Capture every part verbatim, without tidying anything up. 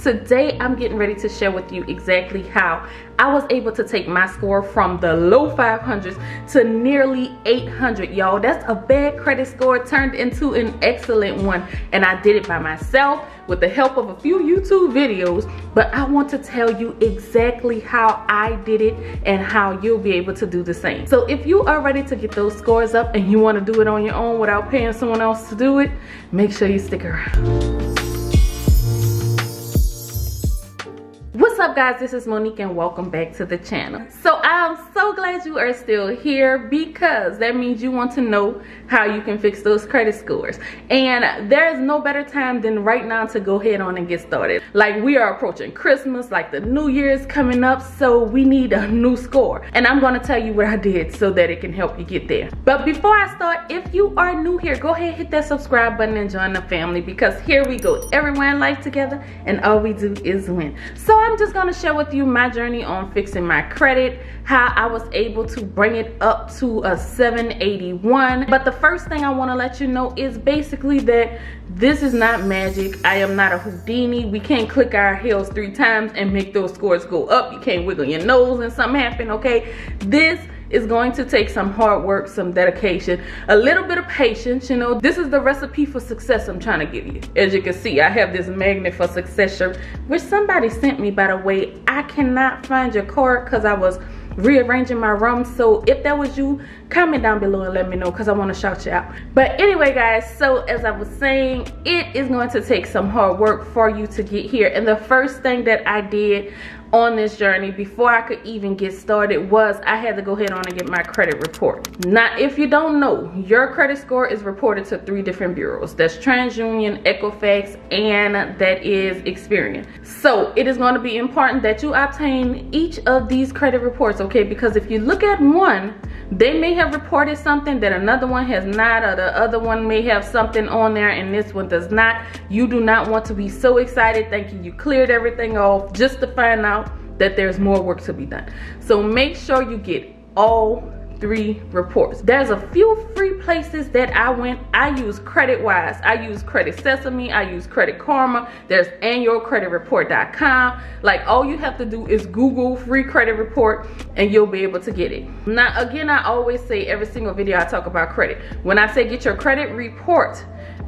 Today I'm getting ready to share with you exactly how I was able to take my score from the low five hundreds to nearly eight hundred, y'all. That's a bad credit score turned into an excellent one, and I did it by myself with the help of a few YouTube videos, but I want to tell you exactly how I did it and how you'll be able to do the same. So if you are ready to get those scores up and you want to do it on your own without paying someone else to do it, make sure you stick around. What's up, guys? This is Monique and welcome back to the channel. So I'm so glad you are still here, because that means you want to know how you can fix those credit scores, and there is no better time than right now to go ahead on and get started. Like, we are approaching Christmas, like the new year is coming up, so we need a new score, and I'm going to tell you what I did so that it can help you get there. But before I start, if you are new here, go ahead, hit that subscribe button and join the family, because here we go, everyone in life together, and all we do is win. So I'm just gonna share with you my journey on fixing my credit, how I was able to bring it up to a seven eighty-one. But the first thing I wanna let you know is basically that this is not magic. I am not a Houdini. We can't click our heels three times and make those scores go up. You can't wiggle your nose and something happen, okay? This is going to take some hard work, some dedication, a little bit of patience. You know, this is the recipe for success I'm trying to give you. As you can see, I have this magnet for success shirt, which somebody sent me, by the way. I cannot find your card because I was rearranging my room. So if that was you, comment down below and let me know, because I want to shout you out. But anyway, guys, so as I was saying, it is going to take some hard work for you to get here. And the first thing that I did on this journey before I could even get started was I had to go ahead on and get my credit report. Now, if you don't know, your credit score is reported to three different bureaus. That's TransUnion, Equifax, and that is Experian. So it is going to be important that you obtain each of these credit reports, okay? Because if you look at one, they may have reported something that another one has not, or the other one may have something on there and this one does not. You do not want to be so excited thinking you cleared everything off just to find out that there's more work to be done. So make sure you get all three reports. There's a few free places that I went. I use CreditWise, I use Credit Sesame, I use Credit Karma. There's annual credit report dot com. Like, all you have to do is Google free credit report and you'll be able to get it. Now, again, I always say every single video I talk about credit. When I say get your credit report,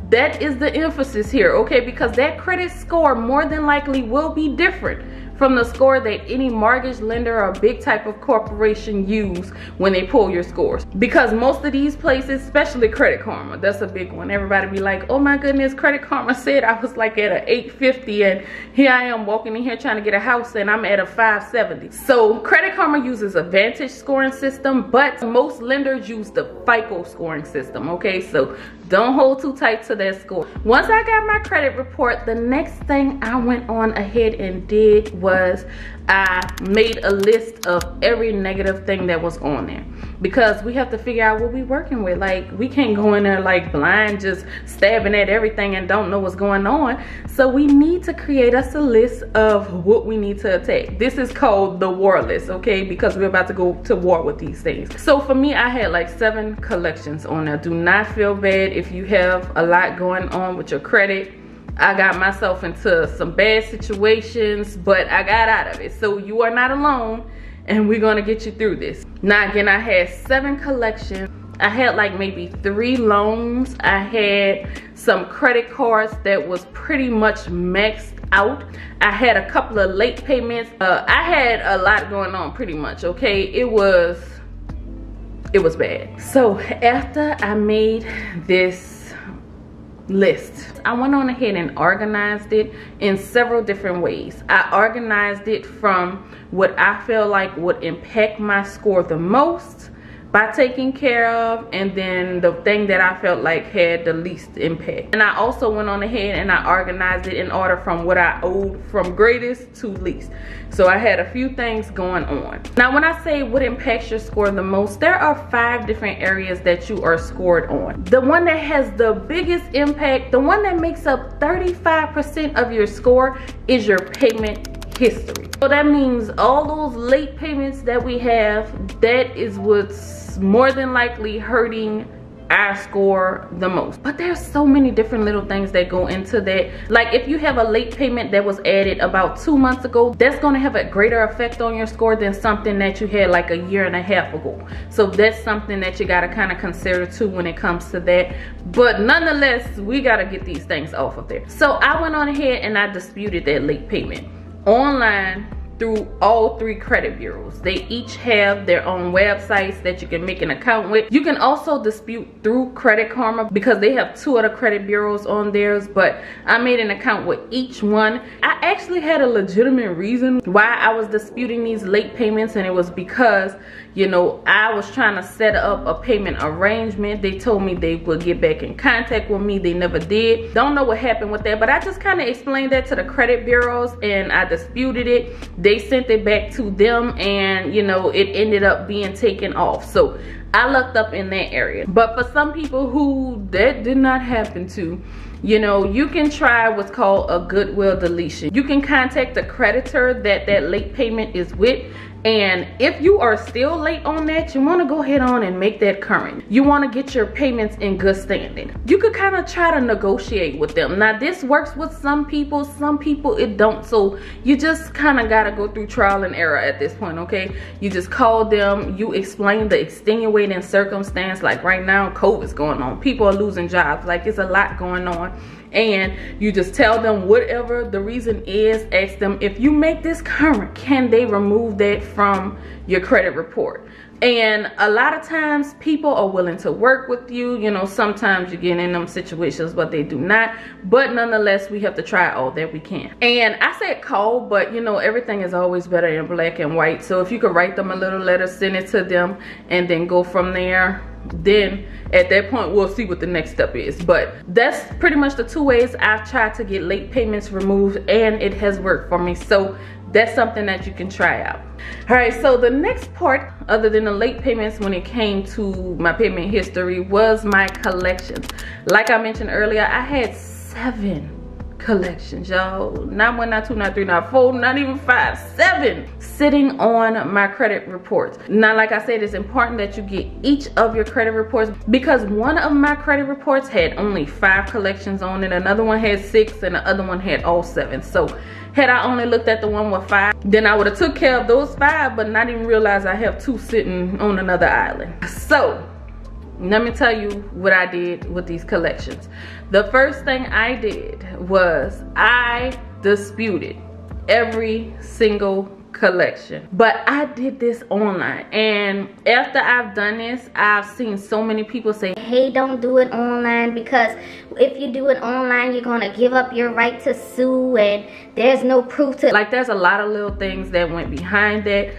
that is the emphasis here, okay? Because that credit score more than likely will be different from the score that any mortgage lender or big type of corporation use when they pull your scores. Because most of these places, especially Credit Karma, that's a big one. Everybody be like, oh my goodness, Credit Karma said I was like at an eight fifty, and here I am walking in here trying to get a house and I'm at a five seventy. So Credit Karma uses a Vantage scoring system, but most lenders use the FICO scoring system, okay? So don't hold too tight to that score. Once I got my credit report, the next thing I went on ahead and did was I made a list of every negative thing that was on there, because we have to figure out what we're working with. Like, we can't go in there like blind, just stabbing at everything and don't know what's going on. So we need to create us a list of what we need to attack. This is called the war list, okay? Because we're about to go to war with these things. So for me, I had like seven collections on there. Do not feel bad if you have a lot going on with your credit. I got myself into some bad situations, but I got out of it. So you are not alone, and we're gonna get you through this. Now, again, I had seven collections. I had like maybe three loans. I had some credit cards that was pretty much maxed out. I had a couple of late payments. Uh, I had a lot going on, pretty much, okay? It was, it was bad. So after I made this list, I went on ahead and organized it in several different ways. I organized it from what I feel like would impact my score the most by taking care of, and then the thing that I felt like had the least impact. And I also went on ahead and I organized it in order from what I owed from greatest to least. So I had a few things going on. Now, when I say what impacts your score the most, there are five different areas that you are scored on. The one that has the biggest impact, the one that makes up thirty-five percent of your score, is your payment history. So that means all those late payments that we have, that is what's more than likely hurting I score the most. But there's so many different little things that go into that. Like if you have a late payment that was added about two months ago, that's gonna have a greater effect on your score than something that you had like a year and a half ago. So that's something that you gotta kind of consider too when it comes to that. But nonetheless, we gotta get these things off of there. So I went on ahead and I disputed that late payment online through all three credit bureaus. They each have their own websites that you can make an account with. You can also dispute through Credit Karma because they have two other credit bureaus on theirs, but I made an account with each one. I actually had a legitimate reason why I was disputing these late payments, and it was because, you know, I was trying to set up a payment arrangement. They told me they would get back in contact with me. They never did. Don't know what happened with that, but I just kind of explained that to the credit bureaus and I disputed it. They sent it back to them, and you know, it ended up being taken off. So I lucked up in that area. But for some people who that did not happen to, you know, you can try what's called a goodwill deletion. You can contact the creditor that that late payment is with, and if you are still late on that, you want to go ahead on and make that current. You want to get your payments in good standing. You could kind of try to negotiate with them. Now this works with some people, some people it don't. So you just kind of got to go through trial and error at this point, okay? You just call them, you explain the extenuating in circumstance. Like right now, COVID's going on, people are losing jobs, like it's a lot going on, and you just tell them whatever the reason is. Ask them, if you make this current, can they remove that from your credit report? And a lot of times people are willing to work with you. You know, sometimes you get in them situations, but they do not. But nonetheless, we have to try all that we can. And I said call, but you know, everything is always better in black and white. So if you could write them a little letter, send it to them, and then go from there, then at that point we'll see what the next step is. But that's pretty much the two ways I've tried to get late payments removed, and it has worked for me. So that's something that you can try out. All right, so the next part, other than the late payments, when it came to my payment history, was my collections. Like I mentioned earlier, I had seven collections, y'all. Not one, not two, not three, not four, not even five, seven sitting on my credit reports. Now, like I said, it's important that you get each of your credit reports, because one of my credit reports had only five collections on it, another one had six, and the other one had all seven. So had I only looked at the one with five, then I would have took care of those five, but not even realize I have two sitting on another island. So let me tell you what I did with these collections. The first thing I did was I disputed every single collection. But I did this online, and after I've done this, I've seen so many people say, hey, don't do it online, because if you do it online, you're gonna give up your right to sue, and there's no proof to, like, there's a lot of little things that went behind that.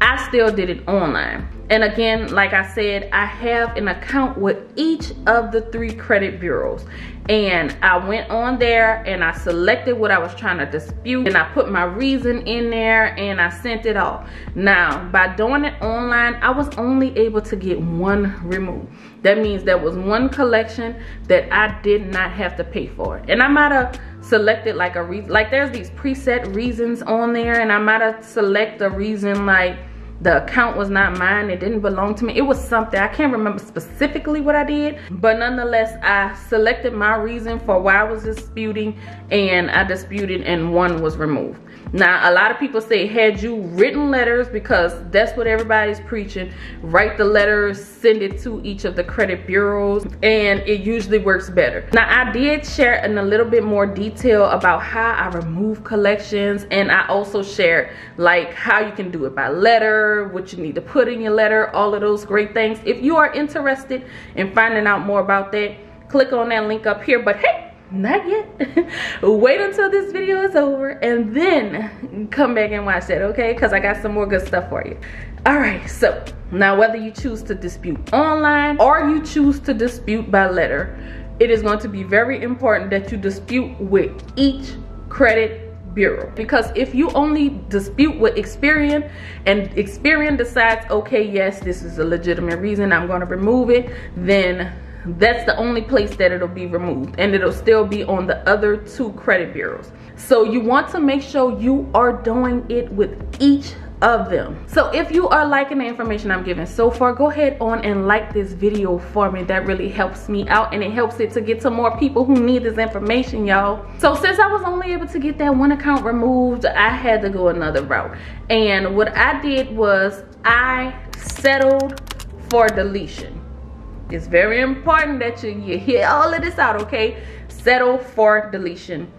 I still did it online. And again, like I said, I have an account with each of the three credit bureaus. And I went on there and I selected what I was trying to dispute, and I put my reason in there, and I sent it off. Now, by doing it online, I was only able to get one removed. That means there was one collection that I did not have to pay for. And I might have selected like a reason, like there's these preset reasons on there, and I might have selected a reason like, the account was not mine, it didn't belong to me. It was something, I can't remember specifically what I did, but nonetheless, I selected my reason for why I was disputing, and I disputed, and one was removed. Now, a lot of people say, had you written letters, because that's what everybody's preaching, write the letters, send it to each of the credit bureaus, and it usually works better. Now, I did share in a little bit more detail about how I remove collections, and I also shared like how you can do it by letter, what you need to put in your letter, all of those great things. If you are interested in finding out more about that, click on that link up here. But hey, not yet. Wait until this video is over and then come back and watch that, okay? Because I got some more good stuff for you. All right, so now whether you choose to dispute online or you choose to dispute by letter, it is going to be very important that you dispute with each credit bureau, because if you only dispute with Experian and Experian decides, okay, yes, this is a legitimate reason, I'm going to remove it, then that's the only place that it'll be removed, and it'll still be on the other two credit bureaus. So you want to make sure you are doing it with each of them. So if you are liking the information I'm giving so far, go ahead on and like this video for me. That really helps me out and it helps it to get to more people who need this information, y'all. So since I was only able to get that one account removed, I had to go another route. And what I did was I settled for deletion. It's very important that you, you hear all of this out, okay? Settle for deletion.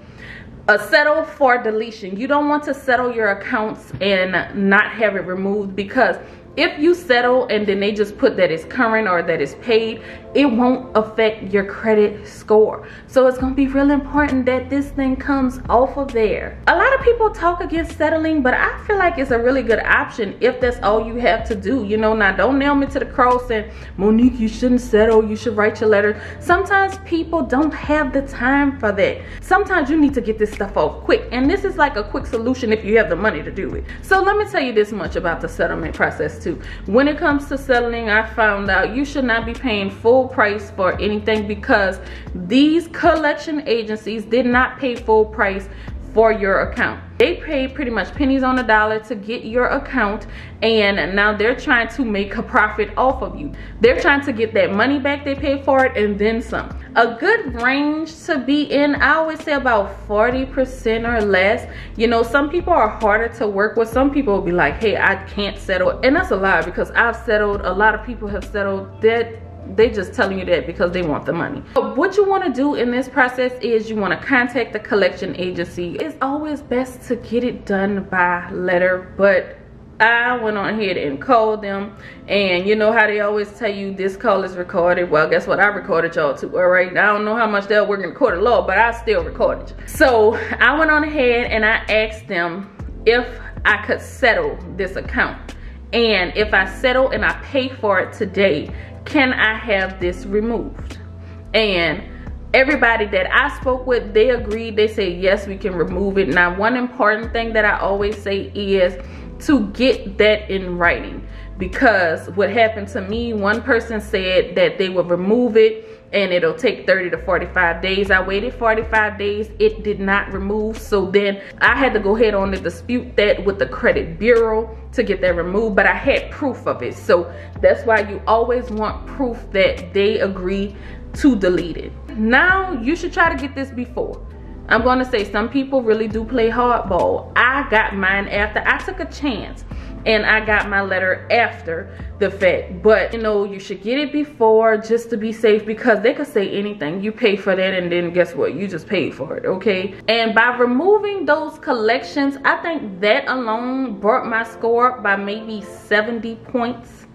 A settle for deletion. You don't want to settle your accounts and not have it removed, because if you settle and then they just put that it's current or that it's paid, it won't affect your credit score. So it's going to be real important that this thing comes off of there. A lot of people talk against settling, but I feel like it's a really good option if that's all you have to do. You know, now don't nail me to the cross and Monique, you shouldn't settle, you should write your letter. Sometimes people don't have the time for that. Sometimes you need to get this stuff off quick, and this is like a quick solution if you have the money to do it. So let me tell you this much about the settlement process. When it comes to settling, I found out you should not be paying full price for anything, because these collection agencies did not pay full price for your account. They paid pretty much pennies on the dollar to get your account, and now they're trying to make a profit off of you. They're trying to get that money back they paid for it and then some. A good range to be in, I always say about forty percent or less. You know, some people are harder to work with. Some people will be like, hey, I can't settle. And that's a lie, because I've settled. A lot of people have settled. That they just telling you that because they want the money. But what you want to do in this process is you want to contact the collection agency. It's always best to get it done by letter, but I went on ahead and called them. And you know how they always tell you this call is recorded? Well, guess what? I recorded y'all too, all right? I don't know how much they'll work in the court of law, but I still recorded you. So I went on ahead and I asked them if I could settle this account. And if I settle and I pay for it today, can I have this removed? And everybody that I spoke with, they agreed. They said, yes, we can remove it. Now, one important thing that I always say is to get that in writing, because what happened to me, one person said that they would remove it and it'll take thirty to forty-five days. I waited forty-five days, it did not remove. So then I had to go ahead on and dispute that with the credit bureau to get that removed, but I had proof of it. So that's why you always want proof that they agree to delete it. Now you should try to get this before. I'm going to say some people really do play hardball. I got mine after. I took a chance and I got my letter after the fact. But you know, you should get it before just to be safe, because they could say anything. You pay for that and then guess what? You just paid for it, okay? And by removing those collections, I think that alone brought my score by maybe seventy points.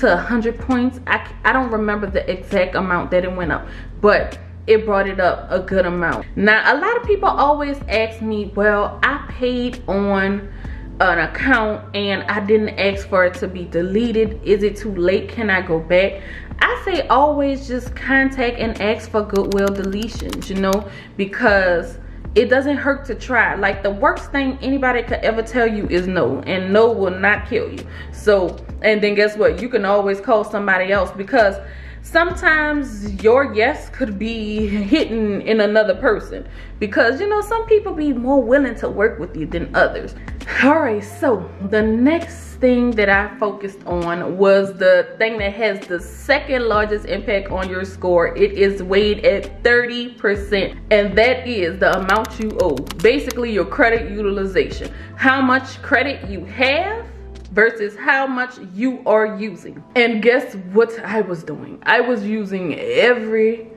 To one hundred points. I, I don't remember the exact amount that it went up, but it brought it up a good amount. Now, a lot of people always ask me, well, I paid on an account and I didn't ask for it to be deleted. Is it too late? Can I go back? I say always just contact and ask for goodwill deletions, you know, because it doesn't hurt to try. Like, the worst thing anybody could ever tell you is no, and no will not kill you. So, and then guess what? You can always call somebody else, because sometimes your yes could be hidden in another person, because you know, some people be more willing to work with you than others. All right, so the next thing that I focused on was the thing that has the second largest impact on your score. It is weighed at thirty percent, and that is the amount you owe. Basically, your credit utilization, how much credit you have versus how much you are using. And guess what I was doing? I was using every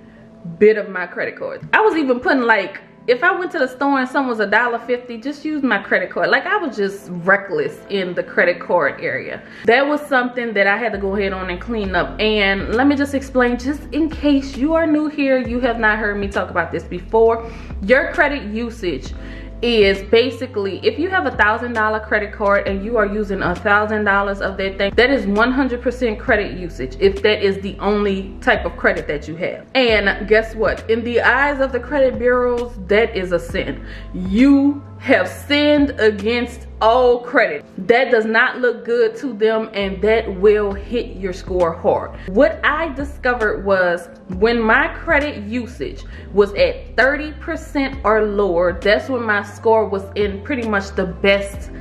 bit of my credit card. I was even putting, like, if I went to the store and someone was a dollar fifty, just use my credit card. Like, I was just reckless in the credit card area. That was something that I had to go ahead on and clean up. And let me just explain, just in case you are new here, you have not heard me talk about this before. Your credit usage is basically, if you have a thousand dollar credit card and you are using a thousand dollars of that thing, that is one hundred percent credit usage, if that is the only type of credit that you have. And guess what? In the eyes of the credit bureaus, that is a sin. You have sinned against all credit. That does not look good to them, and that will hit your score hard. What I discovered was when my credit usage was at thirty percent or lower, that's when my score was in pretty much the best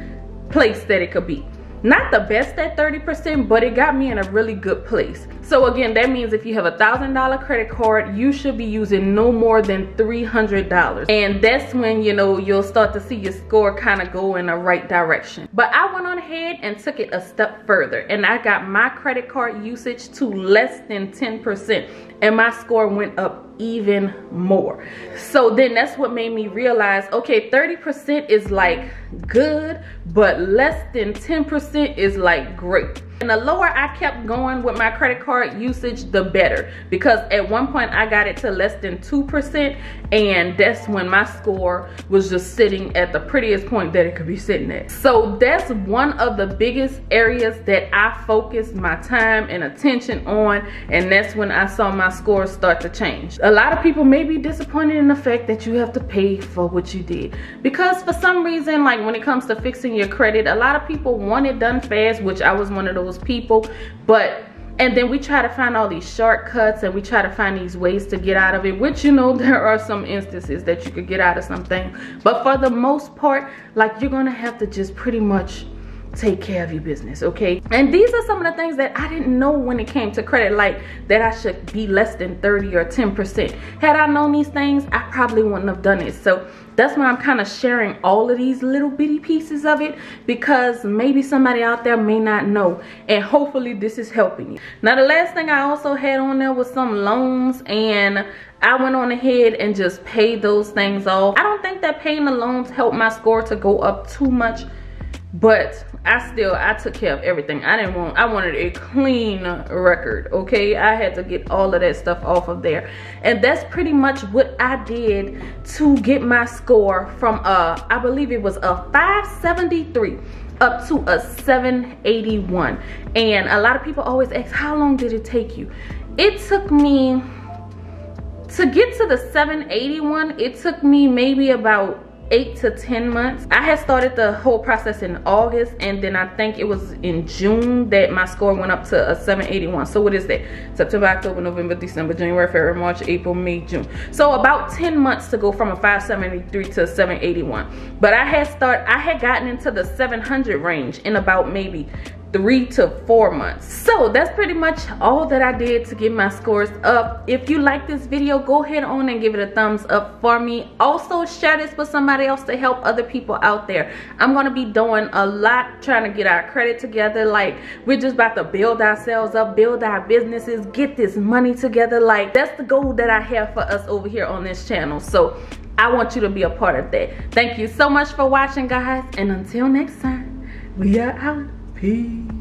place that it could be. Not the best at thirty percent, but it got me in a really good place. So again, that means if you have a thousand dollar credit card, you should be using no more than three hundred dollars, and that's when you know you'll start to see your score kind of go in the right direction. But I went on ahead and took it a step further, and I got my credit card usage to less than ten percent, and my score went up even more. So then that's what made me realize, okay, thirty percent is like good, but less than ten percent is like great. And the lower I kept going with my credit card usage, the better, because at one point I got it to less than two percent, and that's when my score was just sitting at the prettiest point that it could be sitting at. So that's one of the biggest areas that I focused my time and attention on, and that's when I saw my score start to change. A lot of people may be disappointed in the fact that you have to pay for what you did, because for some reason, like when it comes to fixing your credit, a lot of people want it done fast, which I was one of those people. But and then we try to find all these shortcuts, and we try to find these ways to get out of it, which, you know, there are some instances that you could get out of something, but for the most part, like, you're gonna have to just pretty much take care of your business, okay? And these are some of the things that I didn't know when it came to credit, like that I should be less than thirty or ten percent. Had I known these things, I probably wouldn't have done it. So that's why I'm kind of sharing all of these little bitty pieces of it, because maybe somebody out there may not know, and hopefully this is helping you. Now, the last thing I also had on there was some loans, and I went on ahead and just paid those things off. I don't think that paying the loans helped my score to go up too much, but I still, I took care of everything. I didn't want, I wanted a clean record, okay? I had to get all of that stuff off of there. And that's pretty much what I did to get my score from a, I believe it was a five seventy-three up to a seven eighty-one. And a lot of people always ask, how long did it take you? It took me, to get to the seven eighty-one, it took me maybe about eight to ten months. I had started the whole process in August, and then I think it was in June that my score went up to a seven eighty-one. So what is that? September, October, November, December, January, February, March, April, May, June. So about ten months to go from a five seventy-three to a seven eighty-one. But I had start, I had gotten into the seven hundred range in about maybe three to four months. So that's pretty much all that I did to get my scores up. If you like this video, go ahead on and give it a thumbs up for me. Also, share this with somebody else to help other people out there. I'm gonna be doing a lot trying to get our credit together. Like, we're just about to build ourselves up, build our businesses, get this money together. Like, that's the goal that I have for us over here on this channel. So I want you to be a part of that. Thank you so much for watching, guys, and until next time, we are out. Peace.